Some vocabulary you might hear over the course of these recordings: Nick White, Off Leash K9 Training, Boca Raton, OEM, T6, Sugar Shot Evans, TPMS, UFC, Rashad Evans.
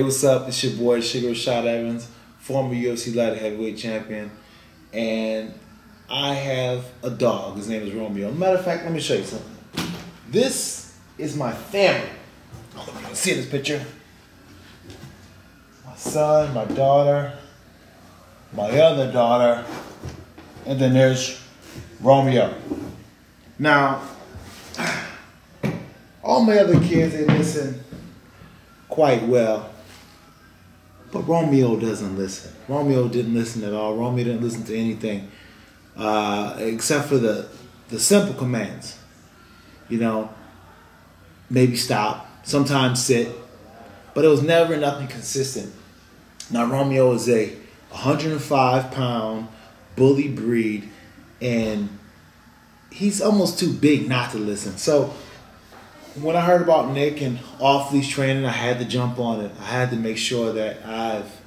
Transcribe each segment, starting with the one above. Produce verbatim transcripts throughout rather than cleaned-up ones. Hey, what's up? It's your boy Sugar Shot Evans, former U F C light heavyweight champion, and I have a dog. His name is Romeo. Matter of fact, let me show you something. This is my family. I don't know if you can see this picture. My son, my daughter, my other daughter, and then there's Romeo. Now, all my other kids, they listen quite well. But Romeo doesn't listen. Romeo didn't listen at all. Romeo didn't listen to anything uh, except for the, the simple commands. You know, maybe stop, sometimes sit. But it was never nothing consistent. Now, Romeo is a one hundred five pound bully breed, and he's almost too big not to listen. So when I heard about Nick and Off Leash Training, I had to jump on it. I had to make sure that I've,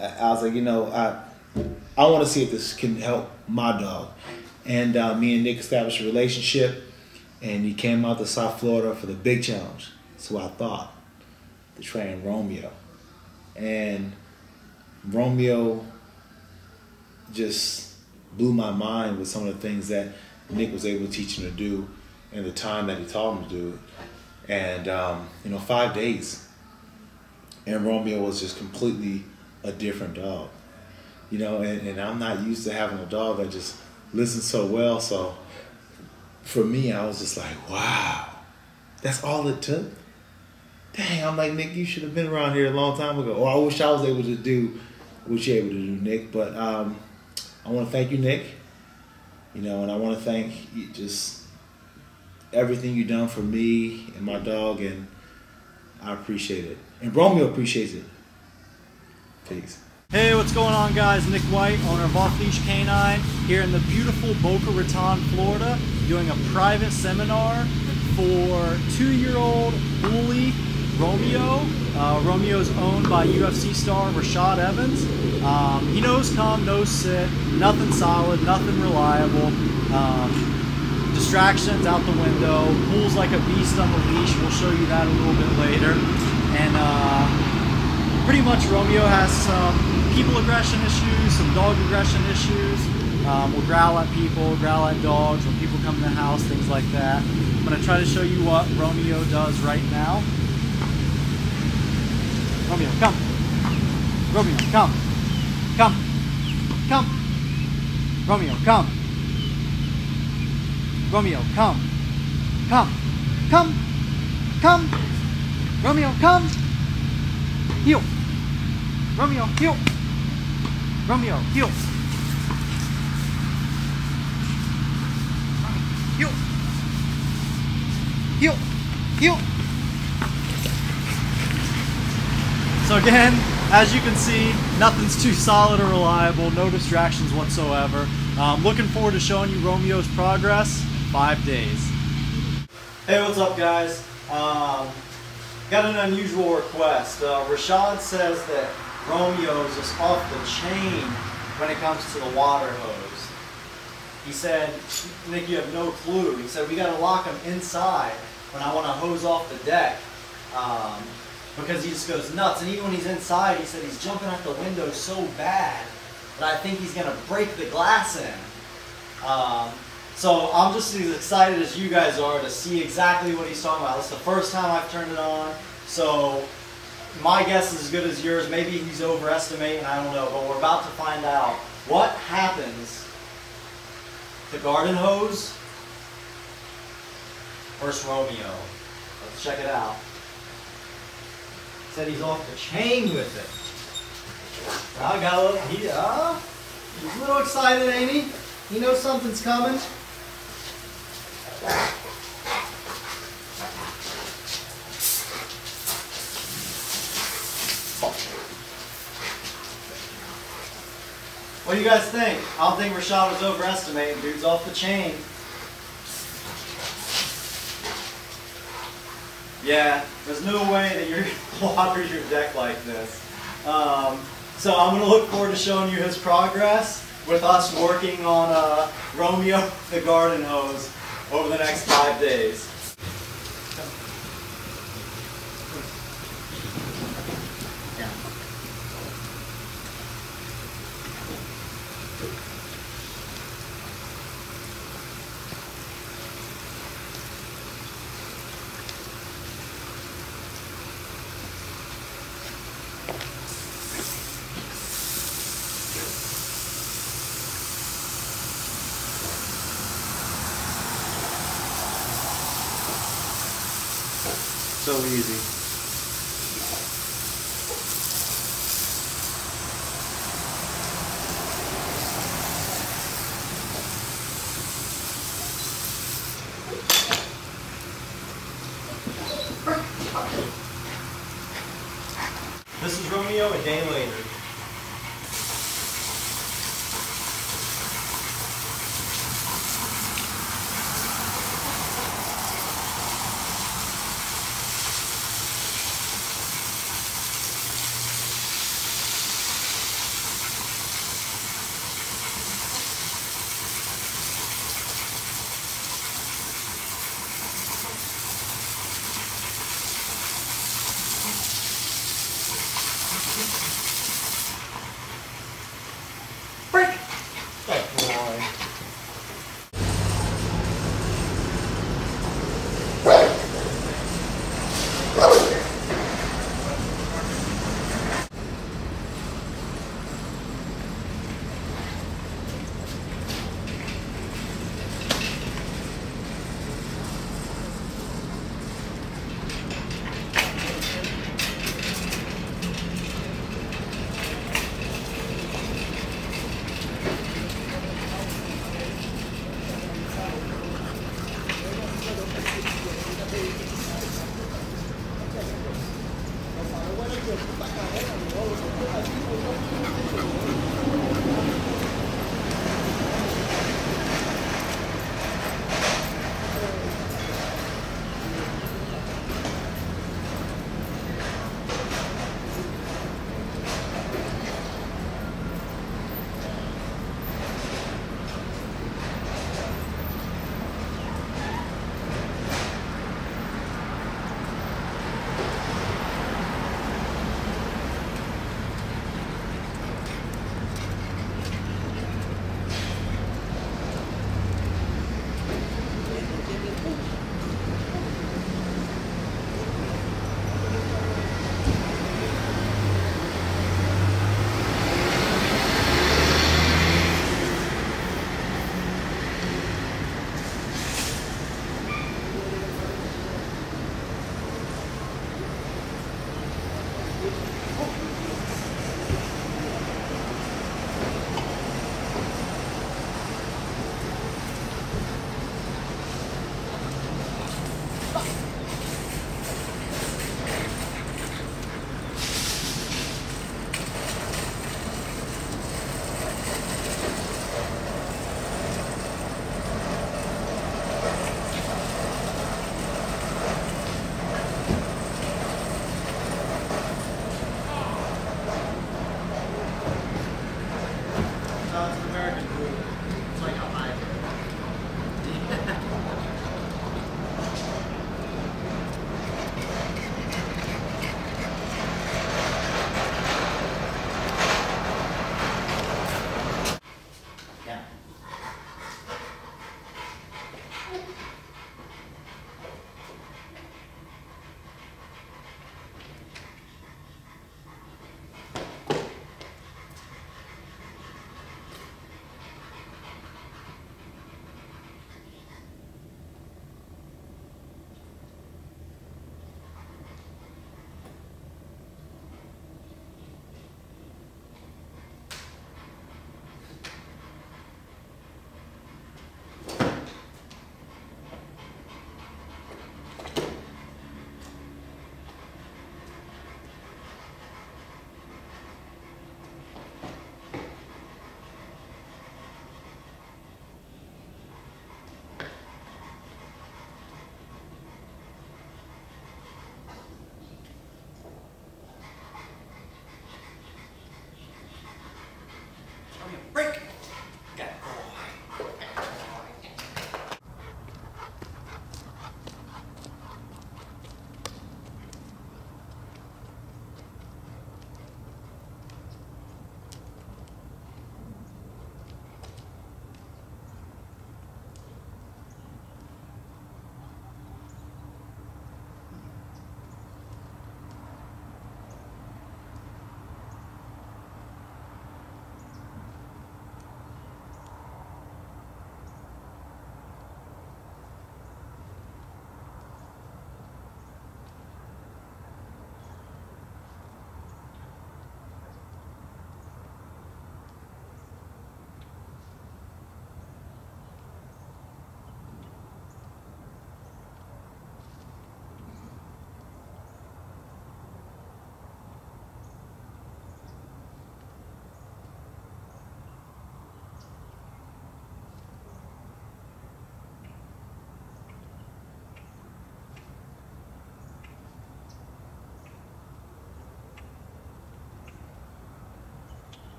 I was like, you know, I I want to see if this can help my dog. And uh, me and Nick established a relationship, and he came out to South Florida for the big challenge. So I thought to train Romeo. And Romeo just blew my mind with some of the things that Nick was able to teach him to do in the time that he taught him to do it. And, um, you know, five days. And Romeo was just completely a different dog. You know, and, and I'm not used to having a dog that just listens so well. So for me, I was just like, wow, that's all it took? Dang, I'm like, Nick, you should have been around here a long time ago. Or I wish I was able to do what you're able to do, Nick. But um, I want to thank you, Nick. You know, and I want to thank you just everything you've done for me and my dog, and I appreciate it. And Romeo appreciates it. Peace. Hey, what's going on, guys? Nick White, owner of Off Leash K nine, here in the beautiful Boca Raton, Florida, doing a private seminar for two-year-old bully Romeo. Uh, Romeo's owned by U F C star Rashad Evans. Um, he knows calm, knows sit, nothing solid, nothing reliable. Um, Distractions out the window. Pulls like a beast on the leash. We'll show you that a little bit later. And uh, pretty much Romeo has some people aggression issues, some dog aggression issues. Um, we'll growl at people, growl at dogs when people come in the house, things like that. I'm going to try to show you what Romeo does right now. Romeo, come. Romeo, come. Come. Come. Romeo, come. Romeo, come, come, come, come, Romeo, come, heel, Romeo, heel, Romeo, heel, heel, heel, heel. So again, as you can see, nothing's too solid or reliable, no distractions whatsoever. Um, looking forward to showing you Romeo's progress. Five days. Hey, what's up, guys? Um, got an unusual request. Uh, Rashad says that Romeo is just off the chain when it comes to the water hose. He said, Nick, you have no clue. He said, we got to lock him inside when I want to hose off the deck um, because he just goes nuts. And even when he's inside, he said he's jumping out the window so bad that I think he's going to break the glass in. Um, So I'm just as excited as you guys are to see exactly what he's talking about. It's the first time I've turned it on, so my guess is as good as yours. Maybe he's overestimating, I don't know, but we're about to find out what happens. The garden hose versus Romeo. Let's check it out. Said he's off the chain with it. I got a little, he, uh, he's a little excited, ain't he? He knows something's coming. What do you guys think? I don't think Rashad was overestimating. Dude's off the chain. Yeah, there's no way that you're gonna water your deck like this. Um, so I'm gonna look forward to showing you his progress with us working on uh, Romeo the garden hose over the next five days. So easy. This is Romeo a day later.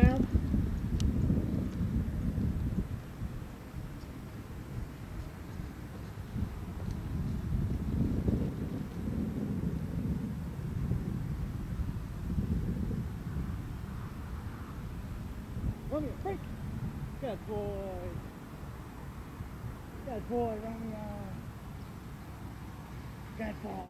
down. Romeo, break. Good boy. Good boy, Romeo. Good boy.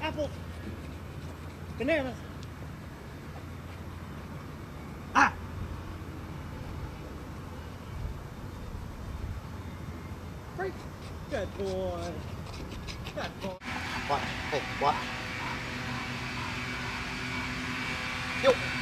Apples, bananas. Ah! Freak. Good boy. Good boy. Watch. Hey, watch. Yo.